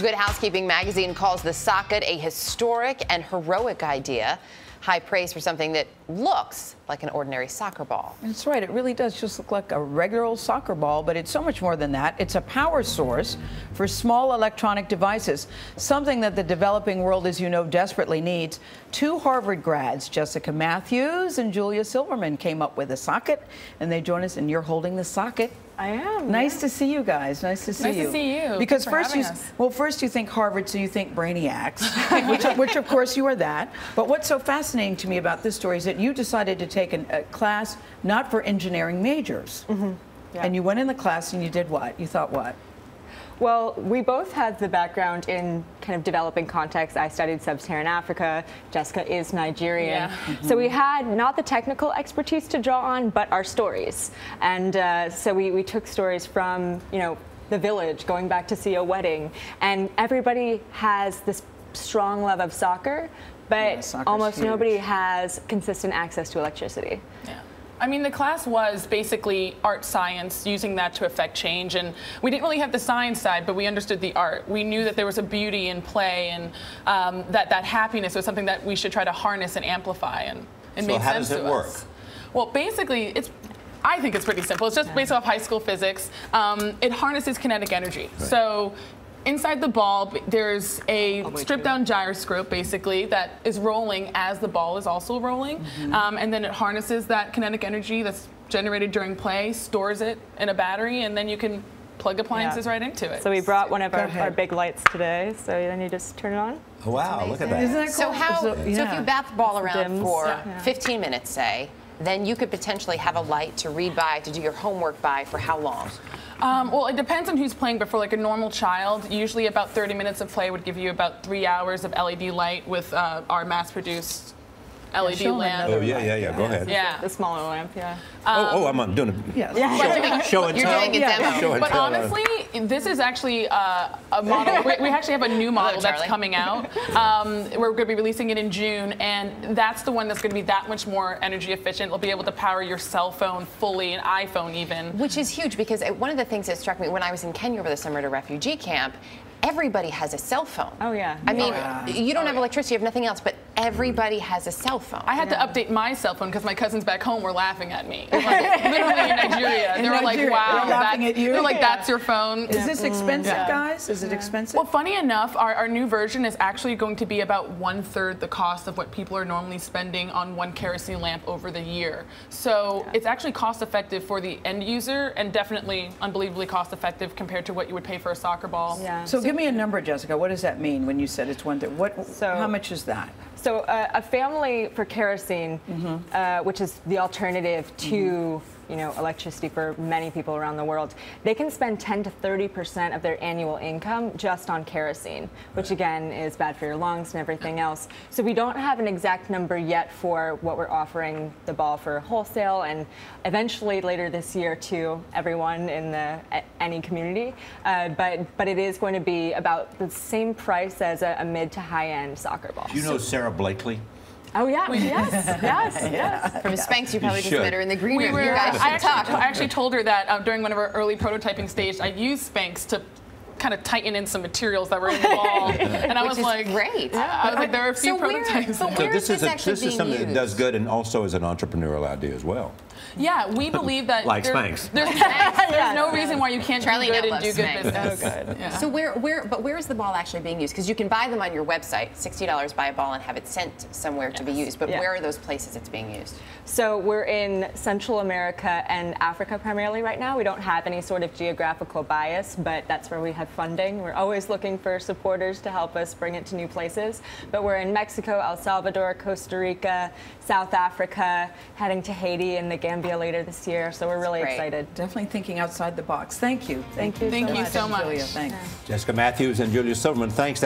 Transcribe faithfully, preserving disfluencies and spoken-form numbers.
Good Housekeeping magazine calls the socket a historic and heroic idea. High praise for something that looks like an ordinary soccer ball. That's right. It really does just look like a regular old soccer ball, but it's so much more than that. It's a power source for small electronic devices, something that the developing world, as you know, desperately needs. Two Harvard grads, Jessica Matthews and Julia Silverman, came up with a socket, and they join us, and you're holding the socket. I am. Nice yeah. to see you guys. Nice to see nice you. Nice to see you. Because first you, well, first you think Harvard, so you think brainiacs, which, which of course you are that. But what's so fascinating to me about this story is that you decided to take an, a class not for engineering majors. Mm-hmm. Yeah. And you went in the class and you did what? You thought what? Well, we both had the background in kind of developing context. I studied sub-Saharan Africa. Jessica is Nigerian. Yeah. Mm-hmm. So we had not the technical expertise to draw on, but our stories. And uh, so we, we took stories from, you know, the village, going back to see a wedding. And everybody has this strong love of soccer, but yeah, almost huge. Nobody has consistent access to electricity. Yeah. I mean, the class was basically art science, using that to affect change, and we didn't really have the science side, but we understood the art. We knew that there was a beauty in play, and um, that that happiness was something that we should try to harness and amplify, and it made sense to us. So how does it work? Well, basically, it's. I think it's pretty simple. It's just based off high school physics. Um, it harnesses kinetic energy. Right. So. Inside the ball, there's a stripped-down gyroscope, basically, that is rolling as the ball is also rolling. Mm-hmm. um, and then it harnesses that kinetic energy that's generated during play, stores it in a battery, and then you can plug appliances yeah. right into it. So we brought one of our, our big lights today, so then you just turn it on. Wow, look at that. Isn't that cool? So, how, so, yeah. so if you bat the ball around Dims. for yeah. fifteen minutes, say, then you could potentially have a light to read by, to do your homework by, for how long? Um, well, it depends on who's playing, but for like a normal child, usually about thirty minutes of play would give you about three hours of L E D light with uh, our mass-produced L E D yeah, lamp. Oh, yeah, yeah, yeah, go ahead. Yeah. The smaller lamp, yeah. Um, oh, oh, I'm on doing a yeah. Yeah. show and tell. You're doing a demo. Yeah. Show and but tell. honestly, this is actually uh, a model. we, we actually have a new model Hello, that's coming out. Um, we're going to be releasing it in June, and that's the one that's going to be that much more energy efficient. It'll be able to power your cell phone fully, an iPhone even. Which is huge, because one of the things that struck me when I was in Kenya over the summer at a refugee camp, everybody has a cell phone. Oh, yeah. I mean, oh, yeah. you don't oh, have electricity, you have nothing else, but everybody has a cell phone. I had yeah. to update my cell phone because my cousins back home were laughing at me. Like, literally in Nigeria. They were like, wow. Laughing at you? They're like, that's your phone. Is yeah. this expensive, yeah. guys? Is it yeah. expensive? Well, funny enough, our, our new version is actually going to be about one-third the cost of what people are normally spending on one kerosene lamp over the year. So yeah. it's actually cost-effective for the end user, and definitely unbelievably cost-effective compared to what you would pay for a soccer ball. Yeah. So, so give me a number, Jessica. What does that mean when you said it's one third? What? So, how much is that? So uh, a family for kerosene, mm-hmm. uh, which is the alternative to mm-hmm. you know electricity for many people around the world, they can spend ten to thirty percent of their annual income just on kerosene, which again is bad for your lungs and everything else. So we don't have an exact number yet for what we're offering the ball for wholesale, and eventually later this year to everyone in the any community. Uh, but but it is going to be about the same price as a, a mid to high end soccer ball. You know Sarah Blakely? Oh yeah, yes, yes, yes. From yeah. Spanx, you probably you just met her in the green room. We were, you guys I, should actually, talk. I actually told her that uh, during one of our early prototyping stages, I used Spanx to kind of tighten in some materials that were in the ball, and I Which was is like, great. Yeah. I was like, there are a few so prototypes. Where, so, so this is, this, a, this is something used? that does good, and also is an entrepreneurial idea as well. Yeah, we believe that like there, Spanx. There's, Spanx. there's yeah, no yeah. reason why you can't Charlie do good and do good Spanx. business. So, good. Yeah. so where, where, but where is the ball actually being used? Because you can buy them on your website, sixty dollars, buy a ball, and have it sent somewhere yes. to be used. But yeah. where are those places it's being used? So we're in Central America and Africa primarily right now. We don't have any sort of geographical bias, but that's where we have funding. We're always looking for supporters to help us bring it to new places. But we're in Mexico, El Salvador, Costa Rica, South Africa, heading to Haiti and the Gambia later this year. So we're really excited. Definitely thinking outside the box. Thank you. Thank you so much. Thank you so much. Thank you so much. Julia, thanks. Yeah. Jessica Matthews and Julia Silverman, thanks.